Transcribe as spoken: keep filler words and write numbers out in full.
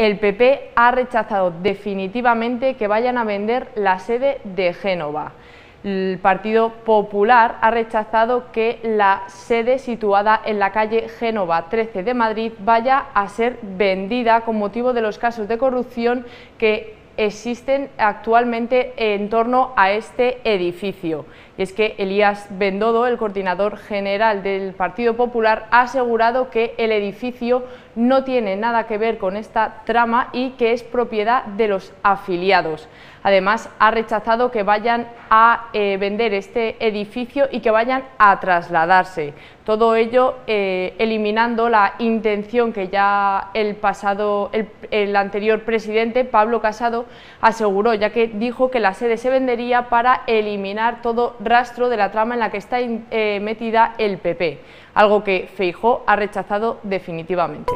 el P P ha rechazado definitivamente que vayan a vender la sede de Génova. El Partido Popular ha rechazado que la sede situada en la calle Génova trece de Madrid vaya a ser vendida con motivo de los casos de corrupción que existen actualmente en torno a este edificio. Y es que Elías Bendodo, el coordinador general del Partido Popular, ha asegurado que el edificio no tiene nada que ver con esta trama y que es propiedad de los afiliados. Además, ha rechazado que vayan a eh, vender este edificio y que vayan a trasladarse. Todo ello eh, eliminando la intención que ya el pasado, el, el anterior presidente, Pablo Casado, aseguró, ya que dijo que la sede se vendería para eliminar todo rastro de la trama en la que está eh, metida el P P, algo que Feijóo ha rechazado definitivamente.